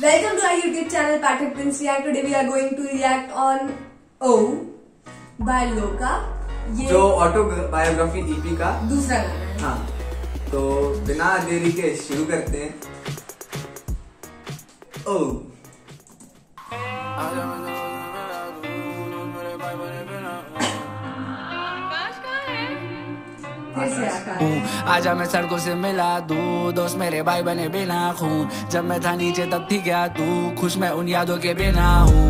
Welcome to Ayurkit channel Patrick Prince React. Today we are going to react on O by Loka. ये जो autobiography EP का दूसरा गाना है। हाँ, तो बिना देरी के शुरू करते हैं। O आजा मैं सड़कों से मिला दूं, दोस्त मेरे भाई बने बिना खून। जब मैं था नीचे तब थी क्या तू, खुश मैं उन यादों के बिना हूँ।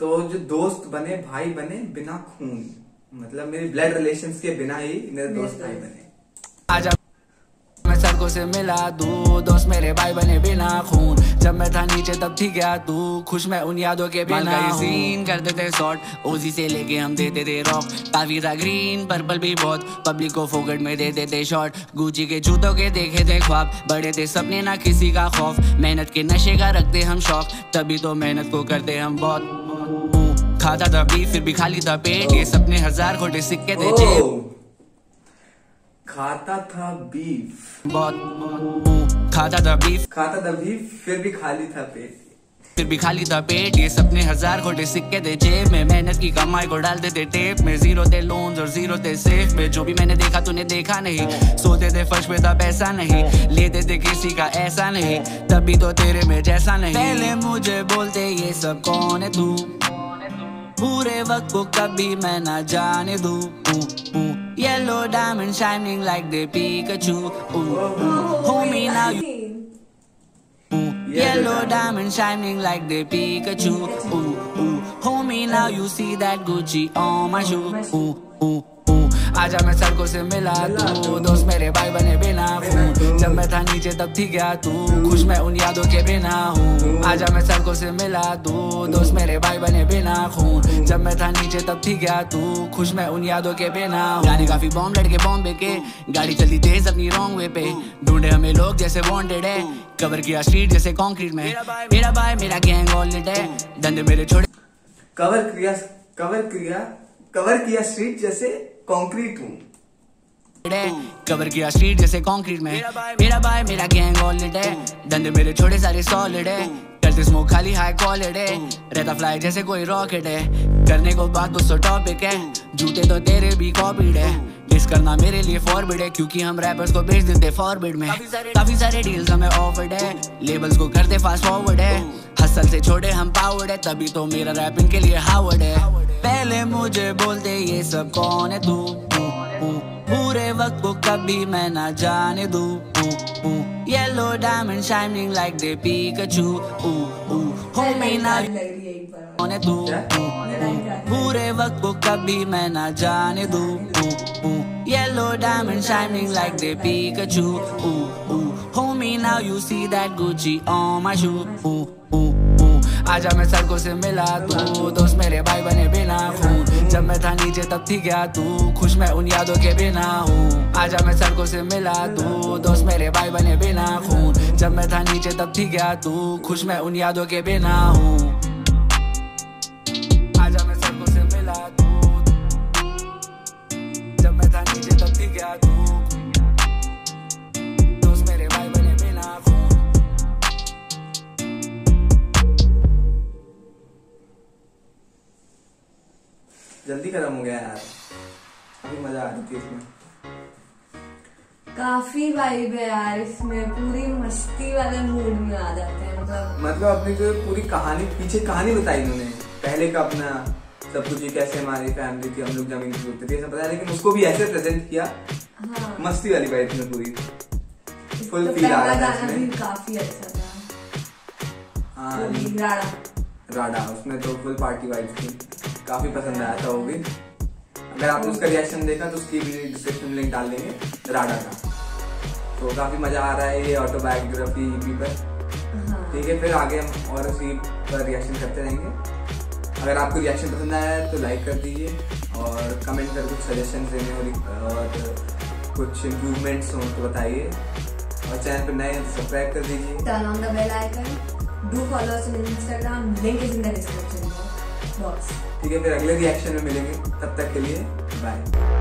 तो जो दोस्त बने भाई बने बिना खून, मतलब मेरे ब्लड रिलेशंस के बिना ही मेरे दोस्त भाई बने। आजा मैं सड़कों से मिला दूं, दोस्त मेरे भाई बने बिना खून। जब मैं था नीचे तब थी क्या तू, खुश मैं उन यादों के बिना हूं। सीन करते थे शॉर्ट, ओजी से लेके हम देते थे रॉक। कावीरा ग्रीन पर्पल भी बहुत, पब्लिक को फोकट में देते थे शॉर्ट। गुची के जूतों के देखे थे ख्वाब, बड़े थे सपने ना किसी का खौफ। मेहनत के नशे का रखते हम शौक, तभी तो मेहनत को करते हम बहुत। खाता था बीफ फिर भी खाली था पेट, ये सपने हजार खोटे सिक्के थे जेब। खाता था बीफ बहुत, खाता था बीफ फिर भी खाली था पेट, ये सपने हजार खोटे सिक्के थे जेब में। मेहनत की कमाई को डालते थे टेप में, जीरो थे लोन्स और जीरो थे सेफ में। जो भी मैंने देखा तूने देखा नहीं, सोते थे फर्श पे था पैसा नहीं, लेते थे किसी का ऐसा नहीं, तभी तो तेरे में जैसा नहीं। पहले मुझे बोलते ये सब कौन है तू, पूरे वक्त को कभी मैं ना जाने दूं। Yellow diamond shining like the Pikachu. Homie now. Yellow diamond shining like the Pikachu. Homie now you see that Gucci on my shoe. आजा मैं सड़कों से मिला तू, दोस्त मेरे भाई बने बिना खून। जब मैं था नीचे तब थी क्या तू, खुश मैं उन यादों के बिना हूँ। आजा मैं सड़कों से मिला तू, दोस्त मेरे भाई बने बिना खून। जब मैं था नीचे तब थी क्या तू, खुश मैं उन यादों के बिना हूँ। जाने काफी बॉम्ब लड़के बॉम्बे के, गाड़ी चलती तेज अपनी रॉन्ग वे पे। ढूंढे हमें लोग जैसे वांटेड है, कवर किया स्ट्रीट जैसे कॉन्क्रीट में। मेरा भाई मेरा गैंग ऑल लिट है, धंधे मेरे छोड़े। कवर किया स्ट्रीट जैसे कॉन्क्रीट हूँ, मेरा भाई मेरा गैंग ऑल लिट है, धंधे मेरे छोटे सारे सॉलिड है। करते स्मोक खाली हाई कॉलर है, रहता फ्लाई जैसे कोई रॉकेट है। करने को बात 200 टॉपिक है, जूते तो तेरे भी कॉपीड है। डिस करना मेरे लिए फॉरबिड है, क्योंकि हम रैपर्स को बेच देते फॉरबिड में। काफी सारे डील्स हमें ऑफर्ड है, लेबल्स को करते फास्ट फॉरवर्ड है। हसल से छोड़े हम पावर्ड है, तभी तो मेरा रैपिंग के लिए हावर्ड है। पहले मुझे बोलते ये सब कौन है तू, पूरे वक्त को कभी मैं ना जाने दूं। Yellow diamond shining like the Pikachu. कौन है तू, पूरे वक्त को कभी मैं ना जाने दूं। Yellow diamond shining like the Pikachu. Homie now you see that Gucci on my shoe. आजा मैं सड़कों से मिला तू, दोस्त मेरे भाई बने बिना खून। जब मैं था नीचे तब थी क्या तू, खुश मैं उन यादों के बिना हूँ। आजा मैं सड़कों से मिला तू, दोस्त मेरे भाई बने बिना खून। जब मैं था नीचे तब थी क्या तू, खुश मैं उन यादों के बिना हूँ। आजा मैं सड़कों से मिला तू, जब मैं था नीचे तब थी क्या तू, दोस्त मेरे भाई बने बिना खून। जल्दी खत्म हो गया यार, अभी मजा आ रही थी इसमें। काफी वाइब है यार इसमें, पूरी मस्ती वाले मूड में आ जाते हैं। मतलब अपनी जो पूरी कहानी, पीछे कहानी बताई इन्होंने, पहले का अपना सब कुछ, कैसे हमारी फैमिली थी, हम लोग जमीन पे सोते थे, ऐसा पता है, लेकिन उसको भी ऐसे प्रेजेंट किया। हाँ। मस्ती वाली वाइब में पूरी फुल फील आ रहा है। काफी अच्छा था। हाँ राडा, उसमें तो फुल पार्टी वाइब थी, काफी पसंद आया था वो भी। अगर आपने उसका रिएक्शन देखा तो उसकी भी डिस्क्रिप्शन में लिंक डाल देंगे राडा का। तो काफी मजा आ रहा है ये ऑटोबायोग्राफी EP पर। ठीक है, फिर आगे हम और उसी पर रिएक्शन करते रहेंगे। अगर आपको रिएक्शन पसंद आया है तो लाइक कर दीजिए और कमेंट कर कुछ सजेशन देने और कुछ इम्प्रूवमेंट्स हों तो बताइए। और चैनल पर नए हैं तो सब्सक्राइब कर दीजिए। Turn on the bell icon, do follow us on Instagram, link is in the description box. ठीक है, फिर अगले रिएक्शन में मिलेंगे, तब तक के लिए बाय।